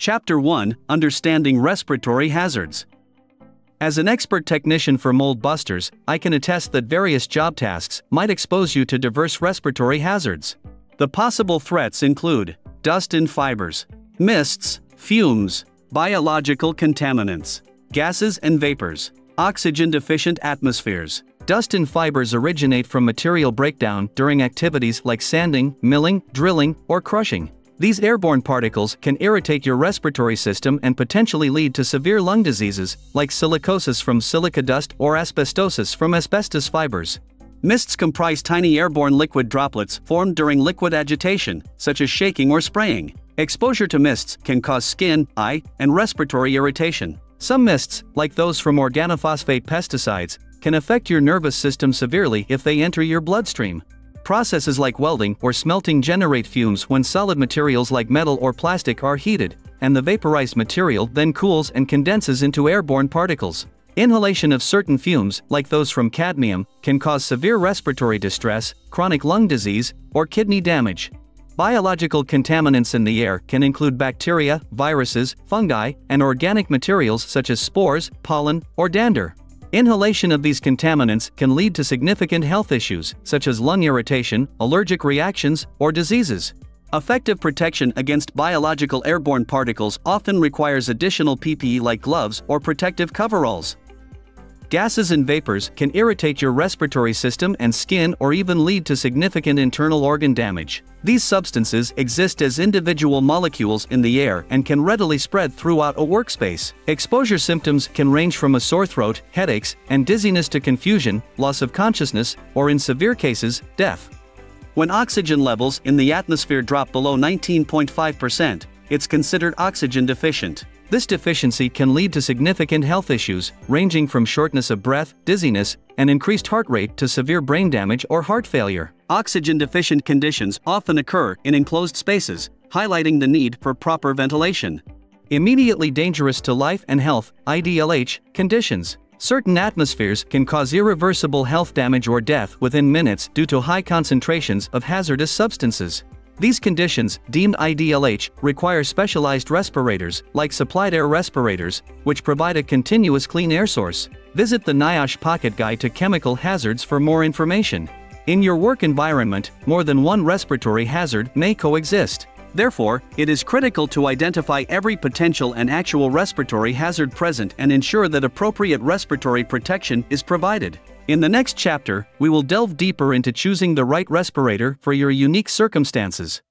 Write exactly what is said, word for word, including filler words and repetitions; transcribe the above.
Chapter one, Understanding Respiratory Hazards. As an expert technician for mold busters, I can attest that various job tasks might expose you to diverse respiratory hazards. The possible threats include dust in fibers, mists, fumes, biological contaminants, gases and vapors, oxygen-deficient atmospheres. Dust in fibers originate from material breakdown during activities like sanding, milling, drilling, or crushing. These airborne particles can irritate your respiratory system and potentially lead to severe lung diseases, like silicosis from silica dust or asbestosis from asbestos fibers. Mists comprise tiny airborne liquid droplets formed during liquid agitation, such as shaking or spraying. Exposure to mists can cause skin, eye, and respiratory irritation. Some mists, like those from organophosphate pesticides, can affect your nervous system severely if they enter your bloodstream. Processes like welding or smelting generate fumes when solid materials like metal or plastic are heated, and the vaporized material then cools and condenses into airborne particles. Inhalation of certain fumes, like those from cadmium, can cause severe respiratory distress, chronic lung disease, or kidney damage. Biological contaminants in the air can include bacteria, viruses, fungi, and organic materials such as spores, pollen, or dander. Inhalation of these contaminants can lead to significant health issues, such as lung irritation, allergic reactions, or diseases. Effective protection against biological airborne particles often requires additional P P E like gloves or protective coveralls. Gases and vapors can irritate your respiratory system and skin or even lead to significant internal organ damage. These substances exist as individual molecules in the air and can readily spread throughout a workspace. Exposure symptoms can range from a sore throat, headaches, and dizziness to confusion, loss of consciousness, or in severe cases, death. When oxygen levels in the atmosphere drop below nineteen point five percent, it's considered oxygen deficient. This deficiency can lead to significant health issues, ranging from shortness of breath, dizziness, and increased heart rate to severe brain damage or heart failure. Oxygen-deficient conditions often occur in enclosed spaces, highlighting the need for proper ventilation. Immediately dangerous to life and health, I D L H, conditions. Certain atmospheres can cause irreversible health damage or death within minutes due to high concentrations of hazardous substances. These conditions, deemed I D L H, require specialized respirators, like supplied air respirators, which provide a continuous clean air source. Visit the NIOSH Pocket Guide to Chemical Hazards for more information. In your work environment, more than one respiratory hazard may coexist. Therefore, it is critical to identify every potential and actual respiratory hazard present and ensure that appropriate respiratory protection is provided. In the next chapter, we will delve deeper into choosing the right respirator for your unique circumstances.